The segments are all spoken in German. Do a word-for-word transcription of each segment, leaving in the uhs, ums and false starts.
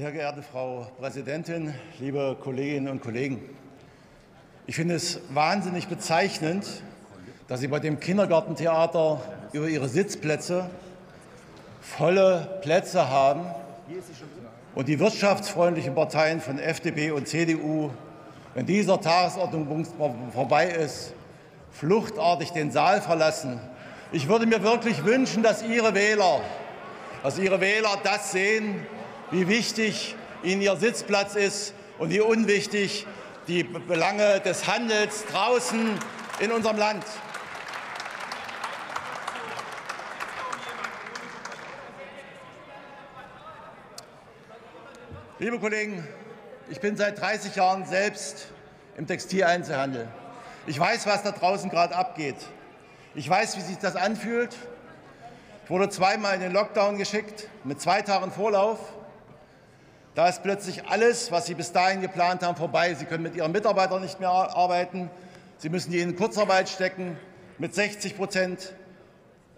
Sehr geehrte Frau Präsidentin, liebe Kolleginnen und Kollegen! Ich finde es wahnsinnig bezeichnend, dass Sie bei dem Kindergartentheater über Ihre Sitzplätze volle Plätze haben und die wirtschaftsfreundlichen Parteien von F D P und C D U, wenn dieser Tagesordnungspunkt vorbei ist, fluchtartig den Saal verlassen. Ich würde mir wirklich wünschen, dass Ihre Wähler, dass Ihre Wähler das sehen, wie wichtig Ihnen Ihr Sitzplatz ist und wie unwichtig die Belange des Handels draußen in unserem Land. Liebe Kollegen, ich bin seit dreißig Jahren selbst im Textileinzelhandel. Ich weiß, was da draußen gerade abgeht. Ich weiß, wie sich das anfühlt. Ich wurde zweimal in den Lockdown geschickt, mit zwei Tagen Vorlauf. Da ist plötzlich alles, was Sie bis dahin geplant haben, vorbei. Sie können mit Ihren Mitarbeitern nicht mehr arbeiten. Sie müssen die in Kurzarbeit stecken mit sechzig Prozent.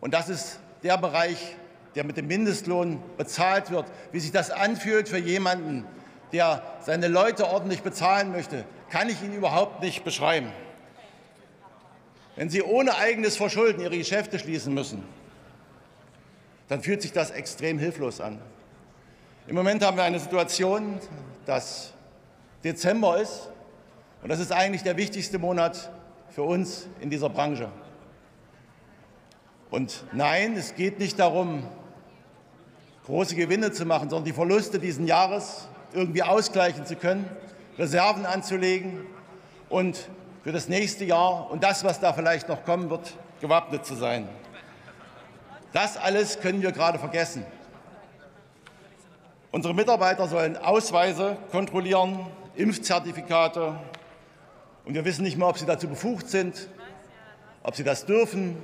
Und das ist der Bereich, der mit dem Mindestlohn bezahlt wird. Wie sich das anfühlt für jemanden, der seine Leute ordentlich bezahlen möchte, kann ich Ihnen überhaupt nicht beschreiben. Wenn Sie ohne eigenes Verschulden Ihre Geschäfte schließen müssen, dann fühlt sich das extrem hilflos an. Im Moment haben wir eine Situation, dass Dezember ist, und das ist eigentlich der wichtigste Monat für uns in dieser Branche. Und nein, es geht nicht darum, große Gewinne zu machen, sondern die Verluste dieses Jahres irgendwie ausgleichen zu können, Reserven anzulegen und für das nächste Jahr und das, was da vielleicht noch kommen wird, gewappnet zu sein. Das alles können wir gerade vergessen. Unsere Mitarbeiter sollen Ausweise kontrollieren, Impfzertifikate, und wir wissen nicht mehr, ob sie dazu befugt sind, ob sie das dürfen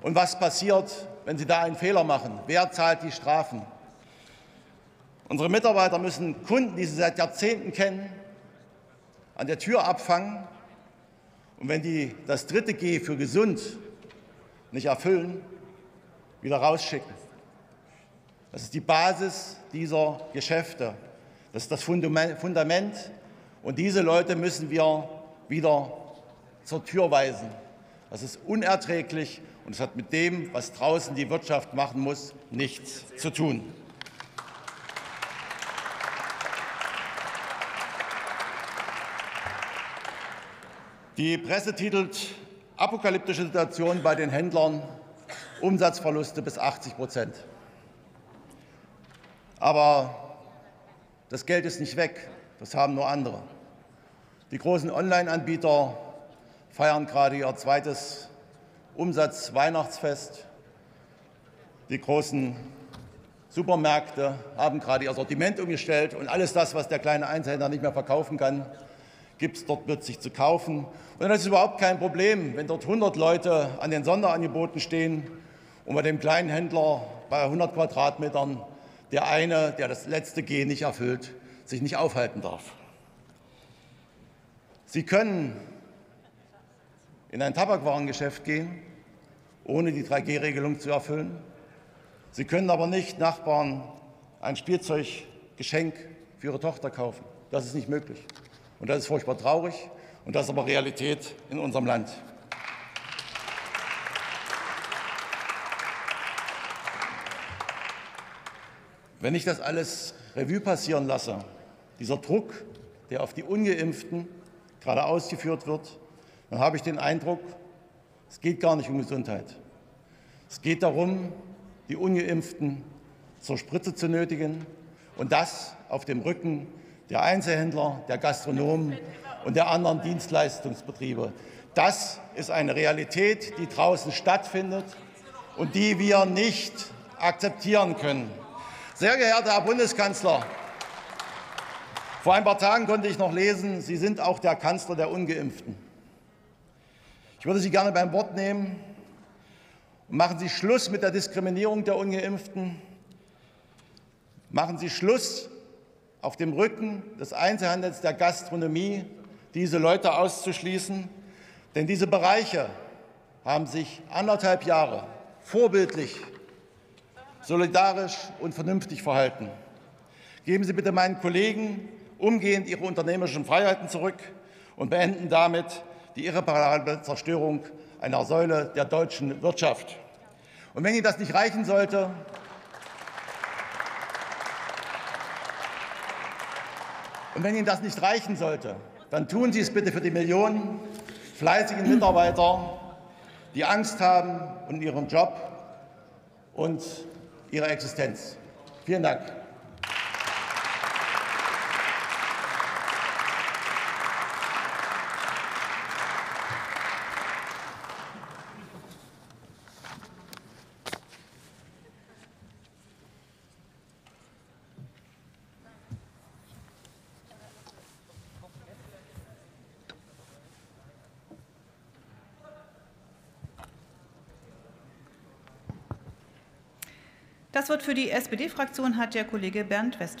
und was passiert, wenn sie da einen Fehler machen. Wer zahlt die Strafen? Unsere Mitarbeiter müssen Kunden, die sie seit Jahrzehnten kennen, an der Tür abfangen, und wenn die das dritte G für gesund nicht erfüllen, wieder rausschicken. Das ist die Basis dieser Geschäfte. Das ist das Fundament. Und diese Leute müssen wir wieder zur Tür weisen. Das ist unerträglich, und es hat mit dem, was draußen die Wirtschaft machen muss, nichts zu tun. Die Presse titelt: Apokalyptische Situation bei den Händlern, Umsatzverluste bis achtzig Prozent. Aber das Geld ist nicht weg, das haben nur andere. Die großen Online-Anbieter feiern gerade ihr zweites Umsatz-Weihnachtsfest. Die großen Supermärkte haben gerade ihr Sortiment umgestellt, und alles das, was der kleine Einzelhändler nicht mehr verkaufen kann, gibt es dort plötzlich zu kaufen. Und das ist überhaupt kein Problem, wenn dort hundert Leute an den Sonderangeboten stehen und bei dem kleinen Händler bei hundert Quadratmetern der eine, der das letzte G nicht erfüllt, sich nicht aufhalten darf. Sie können in ein Tabakwarengeschäft gehen, ohne die drei G Regelung zu erfüllen. Sie können aber nicht Nachbarn ein Spielzeuggeschenk für Ihre Tochter kaufen. Das ist nicht möglich. Und das ist furchtbar traurig, und das ist aber Realität in unserem Land. Wenn ich das alles Revue passieren lasse, dieser Druck, der auf die Ungeimpften gerade ausgeführt wird, dann habe ich den Eindruck, es geht gar nicht um Gesundheit. Es geht darum, die Ungeimpften zur Spritze zu nötigen, und das auf dem Rücken der Einzelhändler, der Gastronomen und der anderen Dienstleistungsbetriebe. Das ist eine Realität, die draußen stattfindet und die wir nicht akzeptieren können. Sehr geehrter Herr Bundeskanzler, vor ein paar Tagen konnte ich noch lesen, Sie sind auch der Kanzler der Ungeimpften. Ich würde Sie gerne beim Wort nehmen. Machen Sie Schluss mit der Diskriminierung der Ungeimpften. Machen Sie Schluss, auf dem Rücken des Einzelhandels, der Gastronomie, diese Leute auszuschließen. Denn diese Bereiche haben sich anderthalb Jahre vorbildlich, solidarisch und vernünftig verhalten. Geben Sie bitte meinen Kollegen umgehend ihre unternehmerischen Freiheiten zurück und beenden damit die irreparable Zerstörung einer Säule der deutschen Wirtschaft. Und wenn Ihnen das nicht reichen sollte, und wenn Ihnen das nicht reichen sollte, dann tun Sie es bitte für die Millionen fleißigen Mitarbeiter, die Angst haben um ihren Job und ihre Existenz. Vielen Dank. Das Wort für die S P D-Fraktion hat der Kollege Bernd Westphal.